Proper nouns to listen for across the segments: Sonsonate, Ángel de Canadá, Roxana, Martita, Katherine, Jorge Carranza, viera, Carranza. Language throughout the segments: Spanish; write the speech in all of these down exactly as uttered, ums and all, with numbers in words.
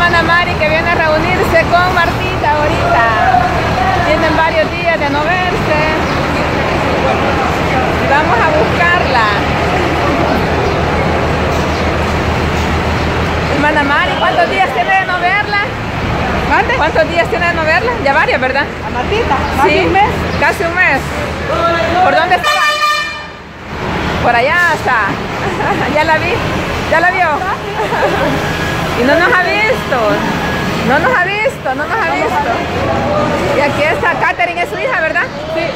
hermana Mari que viene a reunirse con Martita ahorita. Tienen varios días de no verse. Vamos a buscarla. Hermana Mari, ¿cuántos días tiene de no verla? ¿Cuántos? ¿Cuántos días tiene de no verla? Ya varios, ¿verdad? A Martita, casi sí, un mes. Casi un mes. ¿Por dónde está? Por allá está. Ya la vi. Ya la vio. Y no nos ha visto. No nos ha visto, no nos ha visto. Y aquí está Katherine, es su hija, ¿verdad? Sí.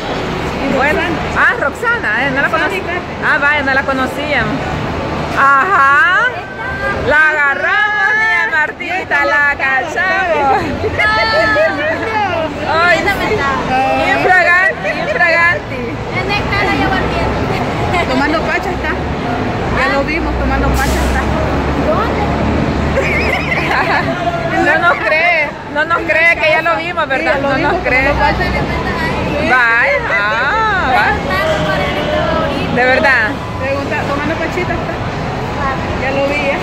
Y bueno. Ah, Roxana, ¿eh? No la conocía. Ah, vaya, no la conocían. Ajá. La agarramos, niña Martita, la cachamos. Ay, infraganti, infraganti. Tomando pacha está. Ya lo vimos, tomando pacha está. ¿Dónde? No nos cree, no nos cree que ya lo vimos, ¿verdad? Sí, lo no vimos, nos cree. Vaya, ah, va. ¿De verdad? Pregunta, tomando pachita está. Ya lo vi. ¿eh?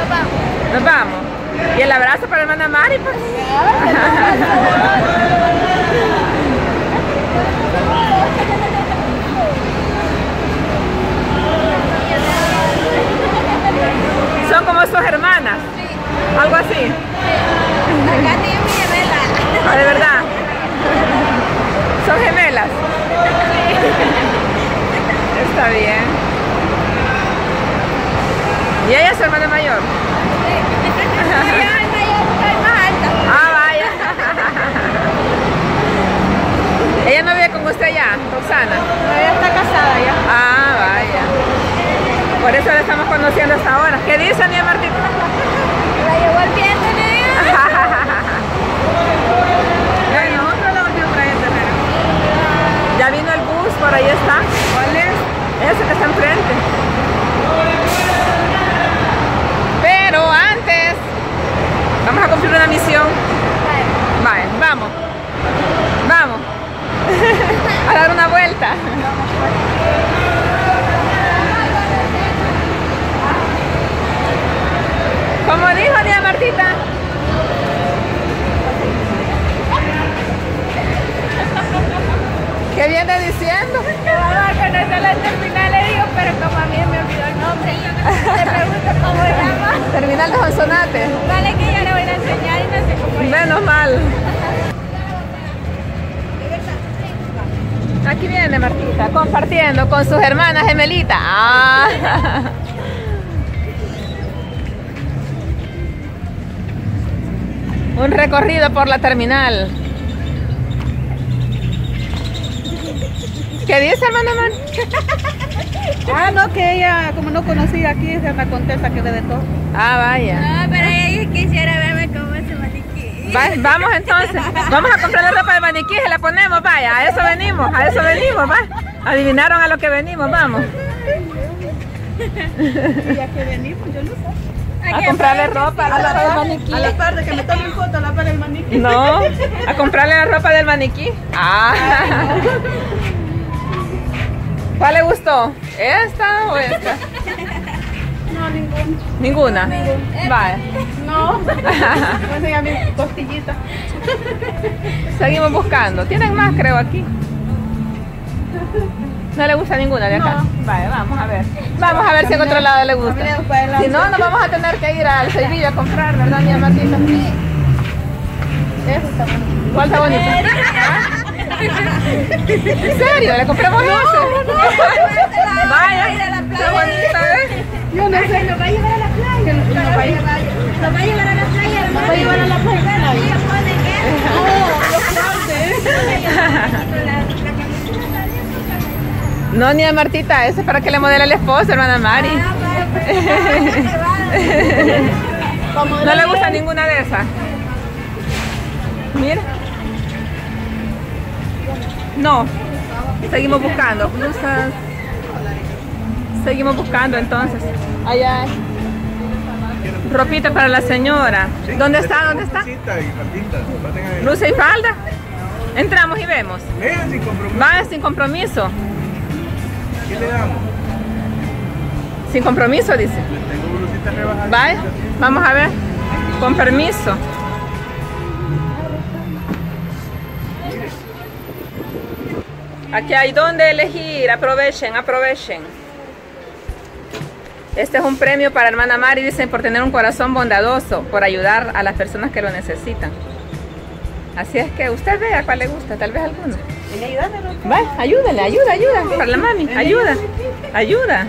Nos vamos. Nos vamos. Y el abrazo para hermana Mari, pues. ¿Son como sus hermanas? Sí. ¿Algo así? Sí. Acá tiene mi gemela. ¿De verdad? ¿Son gemelas? Sí. Está bien. ¿Y ella es su hermana mayor? Sí. Ella es mayor, es más alta. Ah, vaya. ¿Ella no vive con usted ya, Roxana? No, ella está casada ya. Ah, vaya. Por eso la estamos conociendo hasta ahora. ¿Qué dice, niña Martita? La llevó al viento, niña. ¿Y otro la volvió a traer de nuevo? Ya vino el bus, por ahí está. ¿Cuál es? Ese que está enfrente. Pero antes, vamos a cumplir una misión. Vale, vale, vamos. Vamos. A dar una vuelta. Como dijo tía Martita. ¿Qué viene diciendo? Vamos a conocerla al terminal, le digo, pero como a mí me olvidó el nombre, yo no te pregunto cómo se llama. Terminal de Sonsonate. Vale, que yo le voy a enseñar y no sé cómo llama. Menos mal. Aquí viene Martita, compartiendo con sus hermanas gemelitas. Ah. Un recorrido por la terminal. ¿Qué dice, hermana Man? Ah, no, que ella, como no conocía aquí, se me contesta que ve de todo. Ah, vaya. No, pero ella quisiera verme como ese maniquí. Va, vamos entonces, vamos a comprar la ropa de maniquí y la ponemos, vaya, a eso venimos, a eso venimos, va. Adivinaron a lo que venimos, vamos. ¿Y a qué venimos? Yo no sé. A comprarle ropa a la, par, maniquí. A la par de que me tomen foto a la par del maniquí. No, a comprarle la ropa del maniquí. Ah. ¿Cuál le gustó? ¿Esta o esta? No, ninguna. ¿Ninguna? Ningún. Vale. No. Voy a mi costillita. Seguimos buscando. Tienen más, creo, aquí. No le gusta ninguna de acá. No. Vale, vamos a ver. Vamos a ver si a otro lado le gusta. Si no, nos vamos a tener que ir al Sevilla a comprar, ¿verdad, mi Martita? Sí. Eso está bonito. ¿Cuál está bonito? ¿En serio? ¿Le compramos eso? No, no, no. Vaya, está bonita, ¿eh? Yo no sé. Nos va a llevar a la playa. Nos va a llevar a la playa. Nos va a llevar a la playa. No, ni a Martita, eso es para que le modele al esposo, hermana Mari. Ah, bueno, no le gusta ninguna de esas. Mira. No. Seguimos buscando. Blusas. Seguimos buscando entonces. Allá. Ropita para la señora. ¿Dónde está? ¿Dónde está? Blusa y falda. Entramos y vemos. Va sin compromiso. ¿Qué le damos? Sin compromiso, dice. Tengo blusitas rebajadas. Vale, vamos a ver. Con permiso. Aquí hay donde elegir, aprovechen, aprovechen. Este es un premio para hermana Mari, dicen, por tener un corazón bondadoso, por ayudar a las personas que lo necesitan. Así es que usted vea cuál le gusta, tal vez alguna. Vale, ayúdale, ayuda, ayuda, para la mami, ayuda, ayuda.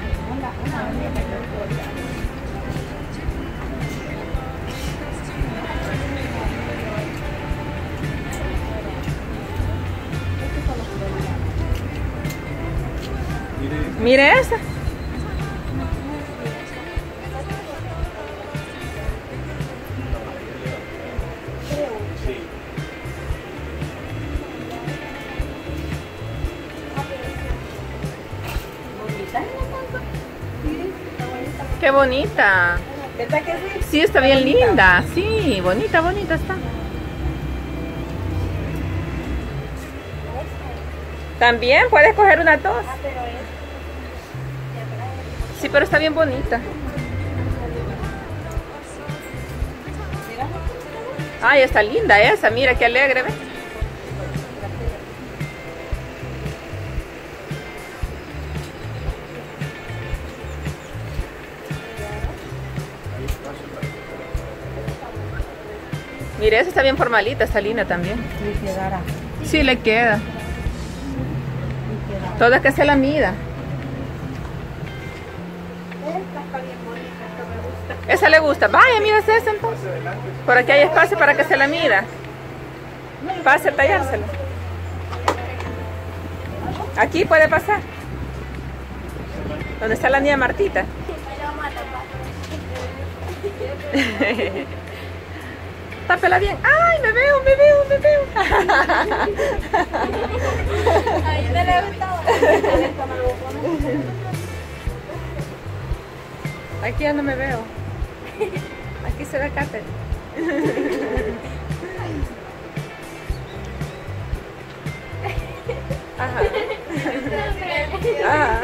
Mire esa. Qué bonita. ¿Está que sí? Sí, está bien linda. Sí, bonita, bonita está. También puedes coger una tos. Sí, pero está bien bonita. Ay, está linda esa, mira qué alegre, ¿ves? Mire, esa está bien formalita, está linda también. Sí, le queda. Toda que se la mida. Esa le gusta. Vaya, mira esa entonces. Por aquí hay espacio para que se la mida. Pase a tallársela. Aquí puede pasar. Donde está la niña Martita. Tápela bien. ¡Ay, me veo, me veo, me veo! Ay, no le gustaba. Aquí ya no me veo. Aquí se ve Katherine. Ajá. Ah.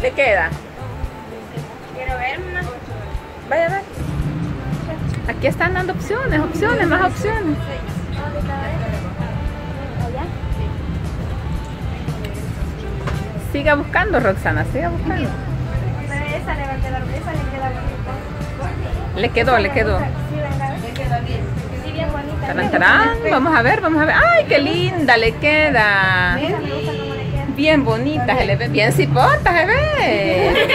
¿Le queda? Quiero ver más. Vaya a ver. Aquí están dando opciones, opciones, más opciones. Siga buscando, Roxana, siga buscando. Pero esa le va a quedar, esa le queda bonita. Le quedó, le quedó. Le quedó bien. Sí, bien bonita. Tarán, tarán. Vamos a ver, vamos a ver. ¡Ay, qué linda le queda! Bien bonita, se le ve bien cipota, se ve.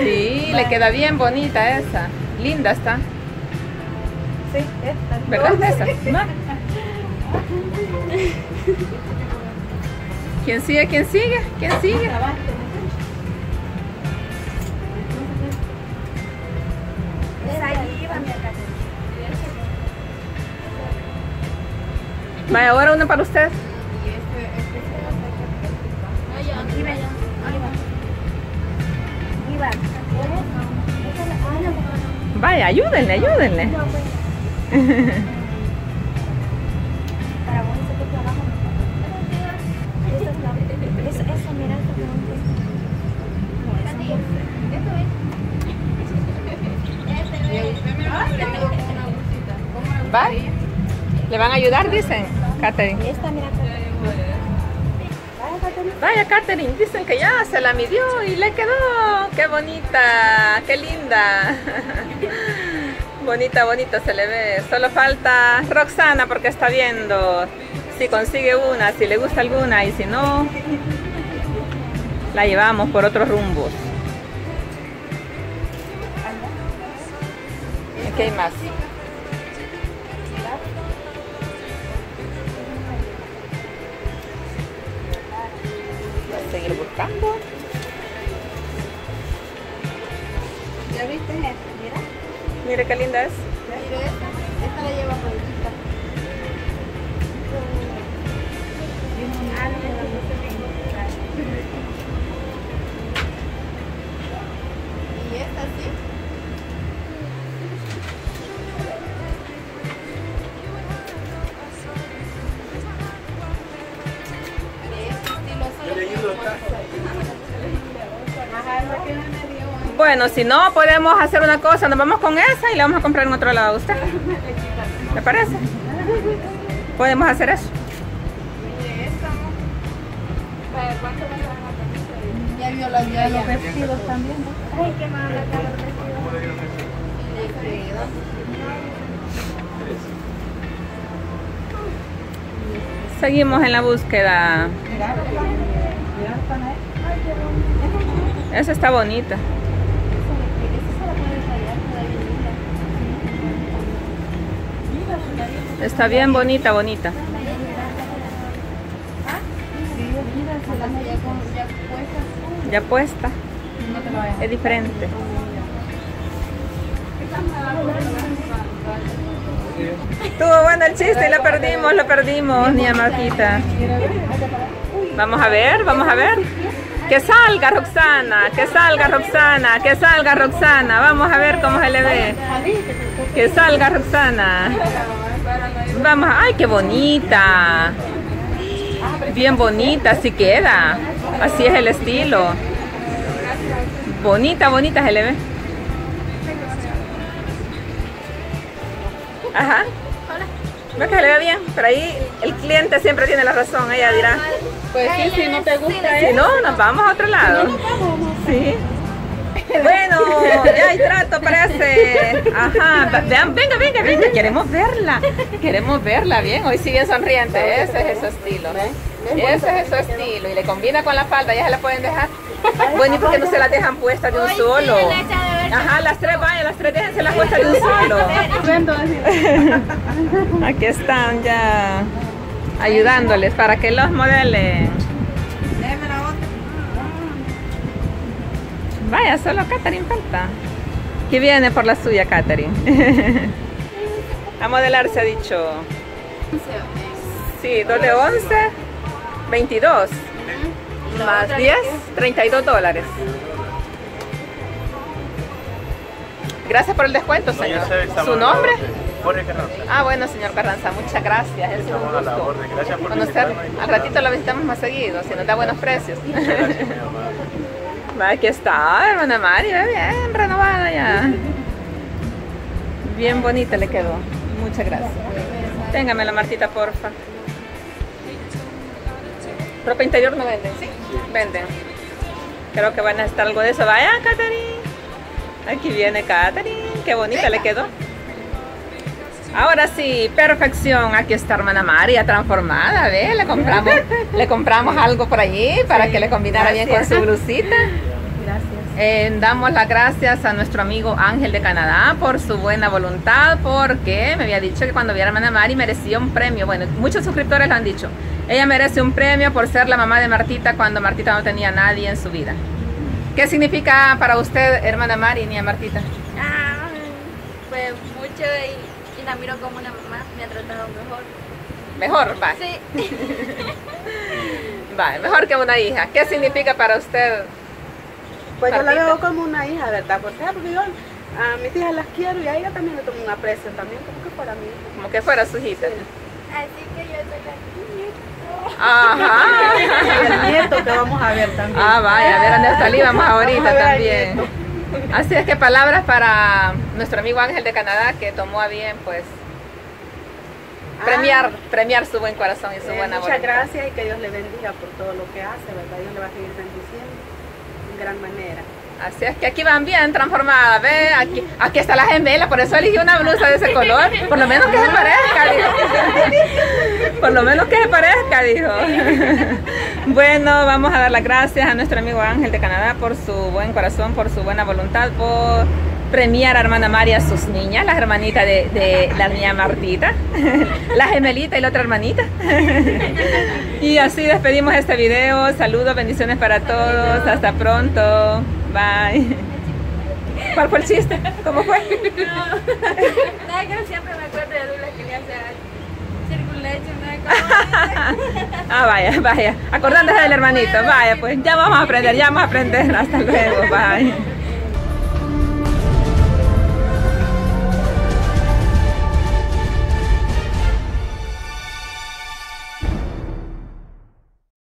Sí, le queda bien bonita esa. Linda está. Sí, esta. ¿Verdad esa? ¿Quién sigue? ¿Quién sigue? ¿Quién sigue? Vaya, ahora uno para usted. Vaya, ayúdenle, ayúdenle. Vale. ¿Le van a ayudar, dicen? Katherine. Vaya, Katherine, dicen que ya se la midió y le quedó. ¡Qué bonita! ¡Qué linda! Bonita, bonita se le ve. Solo falta Roxana porque está viendo si consigue una, si le gusta alguna, y si no, la llevamos por otros rumbos. Aquí hay más. Seguir buscando. ¿Ya viste esta? Mira. Mira qué linda es. Mira esta. Esta la lleva Martita. Y esta sí. Yo le ayudo acá. Bueno, si no, podemos hacer una cosa. Nos vamos con esa y la vamos a comprar en otro lado a usted. ¿Me parece? Podemos hacer eso. Ya vio la vida de los vestidos también. Ay, qué mala cara los vestidos. Seguimos en la búsqueda. Esa está bonita. Está bien bonita, bonita. Ya puesta. Es diferente. Estuvo bueno el chiste y lo perdimos, lo perdimos, niña Martita. Vamos a ver, vamos a ver. Que salga Roxana, que salga Roxana, que salga Roxana. Vamos a ver cómo se le ve. Que salga Roxana. Vamos, ay, qué bonita. Bien bonita, así queda. Así es el estilo. Bonita, bonita se le ve. Ajá. ¿Ves que se le ve bien? Pero ahí el cliente siempre tiene la razón, ella dirá. Pues sí, si no te gusta eso. Si no, nos vamos a otro lado. Sí. Bueno, ya hay trato, parece. Ajá. Vean, venga, venga, venga. Queremos verla. Queremos verla bien. Hoy sigue sonriente. Ese es su estilo. Ese es su estilo. Y le combina con la falda. Ya se la pueden dejar. Bueno, ¿y por qué no se las dejan puestas de un solo? Ajá, las tres vayan, las tres déjense las puestas de un solo. Aquí están ya ayudándoles para que los modelen. Déjeme la otra. Vaya, solo Katherine falta. Que viene por la suya, Katherine. A modelar se ha dicho. Sí, dos de once, veintidós. Más diez, treinta y dos dólares. Gracias por el descuento, señor. ¿Su nombre? Jorge Carranza. Ah, bueno, señor Carranza, muchas gracias. Es un gusto conocer. Al ratito lo visitamos más seguido, si nos da buenos precios. Aquí está, hermana Mari, bien renovada ya. Bien bonita le quedó. Muchas gracias. Téngame la Martita, porfa. Ropa interior no venden, ¿sí? Venden. Creo que van a estar algo de eso. Vaya, Katherine. Aquí viene Katherine. Qué bonita le quedó. Ahora sí, perfección. Aquí está hermana María transformada, ¿ve? Le compramos, le compramos algo por allí para sí, que le combinara gracias. bien con su blusita. Gracias. Eh, damos las gracias a nuestro amigo Ángel de Canadá por su buena voluntad, porque me había dicho que cuando viera a hermana Mari merecía un premio. Bueno, muchos suscriptores lo han dicho. Ella merece un premio por ser la mamá de Martita cuando Martita no tenía nadie en su vida. ¿Qué significa para usted, hermana Mari, niña Martita? Ah, pues mucho y... la miro como una mamá, me ha tratado mejor. ¿Mejor? Va. Sí. Va, mejor que una hija. ¿Qué significa para usted? Pues Martita, yo la veo como una hija, ¿verdad? Porque, porque yo a mis hijas las quiero y a ella también le tomo un aprecio también, como que fuera mi hija. Como que fuera su hijita. Sí. Así que yo soy la... Ajá. El nieto que vamos a ver también. Ah, vaya, a ver dónde salíamos ahorita vamos a ver también. Así es que palabras para nuestro amigo Ángel de Canadá, que tomó a bien pues premiar, premiar su buen corazón y su eh, buena voluntad. Muchas gracias y que Dios le bendiga por todo lo que hace, ¿verdad? Dios le va a seguir bendiciendo en gran manera. Así es que aquí van bien transformadas, ¿ve? Aquí, aquí está la gemela, por eso elegí una blusa de ese color, por lo menos que se parezca, dijo. Por lo menos que se parezca, dijo. Bueno, vamos a dar las gracias a nuestro amigo Ángel de Canadá por su buen corazón, por su buena voluntad, por premiar a hermana María a sus niñas, las hermanitas de, de la niña Martita, la gemelita y la otra hermanita. Y así despedimos este video. Saludos, bendiciones para todos. Hasta pronto. Bye. ¿Cuál fue el chiste? ¿Cómo fue? No, yo siempre me acuerdo de Douglas que le hace circunlecho, ¿no? Ah, vaya, vaya. Acordándose del hermanito. Vaya, pues ya vamos a aprender, ya vamos a aprender. Hasta luego. Bye.